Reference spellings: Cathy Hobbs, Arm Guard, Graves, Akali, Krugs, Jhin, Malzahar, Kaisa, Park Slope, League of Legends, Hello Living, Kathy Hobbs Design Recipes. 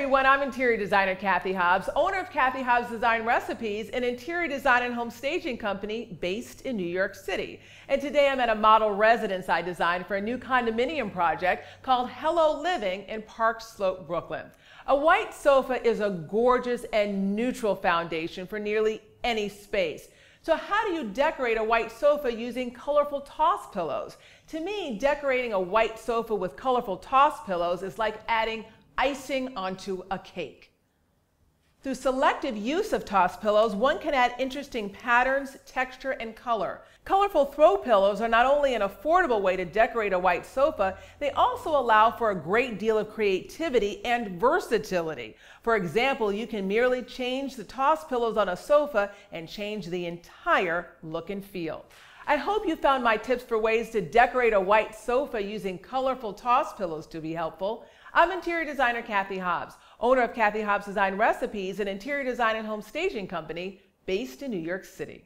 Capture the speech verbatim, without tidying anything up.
everyone. I'm interior designer Kathy Hobbs, owner of Kathy Hobbs Design Recipes, an interior design and home staging company based in New York City. And today I'm at a model residence I designed for a new condominium project called Hello Living in Park Slope, Brooklyn. A white sofa is a gorgeous and neutral foundation for nearly any space. So how do you decorate a white sofa using colorful toss pillows? To me, decorating a white sofa with colorful toss pillows is like adding icing onto a cake. Through selective use of toss pillows, one can add interesting patterns, texture, and color. Colorful throw pillows are not only an affordable way to decorate a white sofa, they also allow for a great deal of creativity and versatility. For example, you can merely change the toss pillows on a sofa and change the entire look and feel. I hope you found my tips for ways to decorate a white sofa using colorful toss pillows to be helpful. I'm interior designer Kathy Hobbs, owner of Kathy Hobbs Design Recipes, an interior design and home staging company based in New York City.